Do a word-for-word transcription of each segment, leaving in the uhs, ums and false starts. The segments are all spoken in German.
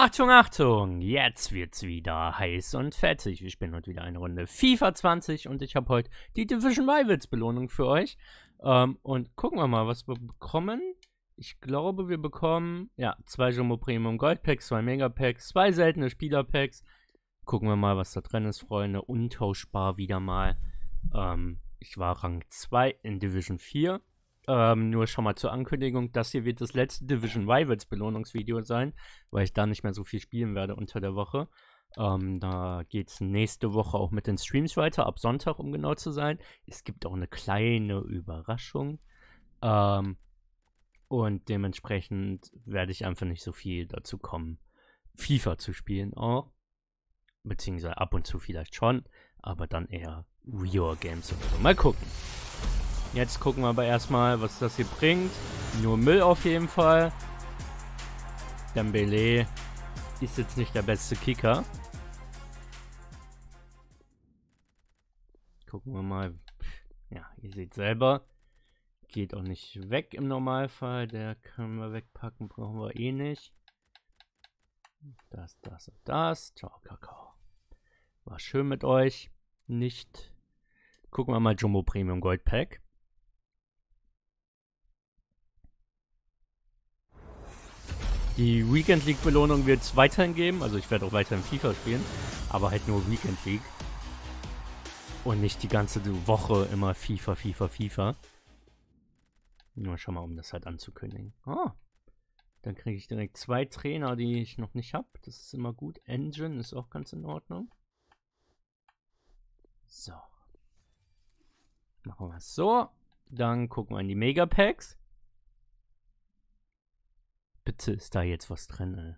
Achtung, Achtung, jetzt wird's wieder heiß und fettig. Wir spielen heute wieder eine Runde FIFA zwanzig und ich habe heute die Division Rivals Belohnung für euch. Ähm, und gucken wir mal, was wir bekommen. Ich glaube, wir bekommen, ja, zwei Jumbo Premium Gold Packs, zwei Megapacks, zwei seltene Spieler Packs. Gucken wir mal, was da drin ist, Freunde. Untauschbar wieder mal. Ähm, ich war Rang zwei in Division vier. Ähm, nur schon mal zur Ankündigung, das hier wird das letzte Division Rivals Belohnungsvideo sein, weil ich da nicht mehr so viel spielen werde unter der Woche. Ähm, da geht es nächste Woche auch mit den Streams weiter, ab Sonntag, um genau zu sein. Es gibt auch eine kleine Überraschung. Ähm, und dementsprechend werde ich einfach nicht so viel dazu kommen, FIFA zu spielen auch. Beziehungsweise ab und zu vielleicht schon, aber dann eher Real Games und so. Mal gucken. Jetzt gucken wir aber erstmal, was das hier bringt. Nur Müll auf jeden Fall. Dembele ist jetzt nicht der beste Kicker. Gucken wir mal. Ja, ihr seht selber. Geht auch nicht weg im Normalfall. Der können wir wegpacken, brauchen wir eh nicht. Das, das und das. Ciao, Kakao. War schön mit euch. Nicht. Gucken wir mal Jumbo Premium Gold Pack. Die Weekend League Belohnung wird es weiterhin geben, also ich werde auch weiterhin FIFA spielen, aber halt nur Weekend League. Und nicht die ganze Woche immer FIFA, FIFA, FIFA. Nur schon mal, um das halt anzukündigen. Ah, dann kriege ich direkt zwei Trainer, die ich noch nicht habe. Das ist immer gut. Engine ist auch ganz in Ordnung. So. Machen wir es so. Dann gucken wir in die Megapacks. Bitte ist da jetzt was drin, ey.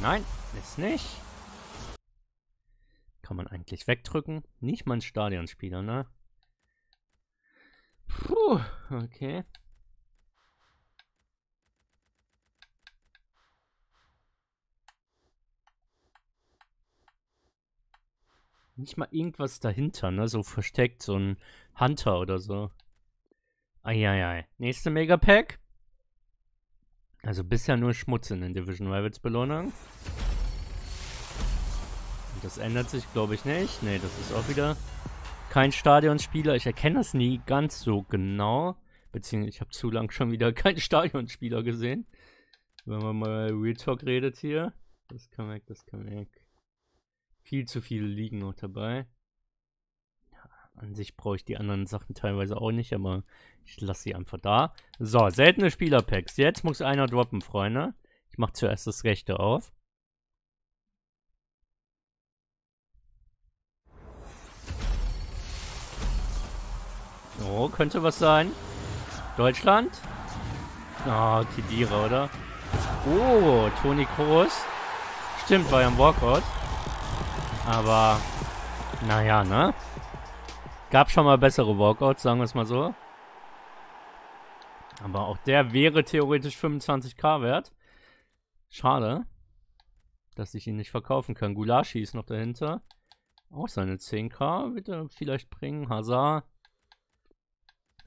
Nein, ist nicht. Kann man eigentlich wegdrücken. Nicht mal ein Stadionspieler, ne? Puh, okay. Nicht mal irgendwas dahinter, ne? So versteckt, so ein Hunter oder so. Eieiei. Nächste Megapack. Also bisher nur Schmutz in den Division Rivals Belohnung. Und das ändert sich, glaube ich, nicht. Ne, das ist auch wieder kein Stadionspieler. Ich erkenne das nie ganz so genau. Beziehungsweise ich habe zu lang schon wieder keinen Stadionspieler gesehen. Wenn man mal Real Talk redet hier. Das kann weg, das kann weg. Viel zu viele liegen noch dabei. An sich brauche ich die anderen Sachen teilweise auch nicht, aber ich lasse sie einfach da. So, seltene Spielerpacks. Jetzt muss einer droppen, Freunde. Ich mache zuerst das rechte auf. Oh, könnte was sein. Deutschland. Ah, Kedira, oder? Oh, Toni Kroos. Stimmt, war ja ein Walkout. Aber, naja, ne? Gab schon mal bessere Walkouts, sagen wir es mal so. Aber auch der wäre theoretisch fünfundzwanzigtausend wert. Schade, dass ich ihn nicht verkaufen kann. Gulashi ist noch dahinter. Auch seine zehntausend wird er vielleicht bringen. Hazard.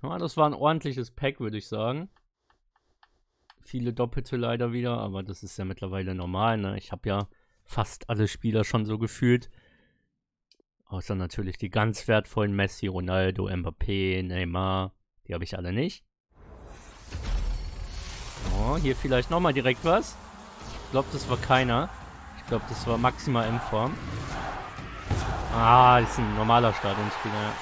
Ja, das war ein ordentliches Pack, würde ich sagen. Viele Doppelte leider wieder, aber das ist ja mittlerweile normal, ne? Ich habe ja fast alle Spieler schon so gefühlt. Außer natürlich die ganz wertvollen Messi, Ronaldo, Mbappé, Neymar. Die habe ich alle nicht. Oh, hier vielleicht nochmal direkt was. Ich glaube, das war keiner. Ich glaube, das war maximal in Form. Ah, ist ein normaler Stadionspieler.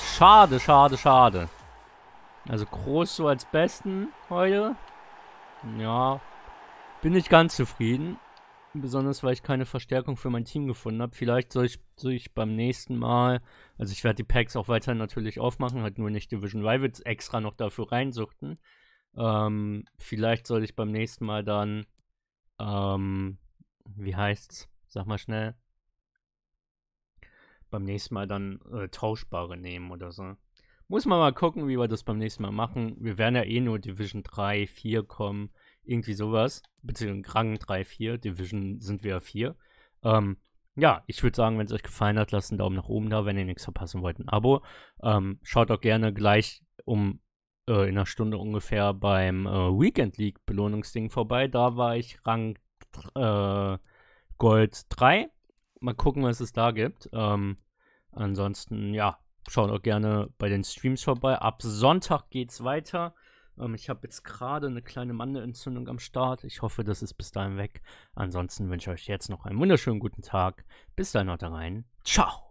Schade, schade, schade. Also Kroos so als Besten heute. Ja, bin nicht ganz zufrieden. Besonders, weil ich keine Verstärkung für mein Team gefunden habe. Vielleicht soll ich, soll ich beim nächsten Mal, also ich werde die Packs auch weiterhin natürlich aufmachen, halt nur nicht Division Rivals extra noch dafür reinsuchten. Ähm, vielleicht soll ich beim nächsten Mal dann, ähm, wie heißt's? Sag mal schnell. Beim nächsten Mal dann äh, Tauschbare nehmen oder so. Muss man mal gucken, wie wir das beim nächsten Mal machen. Wir werden ja eh nur Division drei, vier kommen. Irgendwie sowas, beziehungsweise Rang drei, vier, Division sind wir ja vier. Ähm, ja, ich würde sagen, wenn es euch gefallen hat, lasst einen Daumen nach oben da, wenn ihr nichts verpassen wollt, ein Abo. Ähm, schaut auch gerne gleich um äh, in einer Stunde ungefähr beim äh, Weekend League Belohnungsding vorbei. Da war ich Rang äh, Gold drei. Mal gucken, was es da gibt. Ähm, ansonsten, ja, schaut auch gerne bei den Streams vorbei. Ab Sonntag geht's weiter. Ähm, ich habe jetzt gerade eine kleine Mandelentzündung am Start. Ich hoffe, das ist bis dahin weg. Ansonsten wünsche ich euch jetzt noch einen wunderschönen guten Tag. Bis dahin, haut rein. Ciao!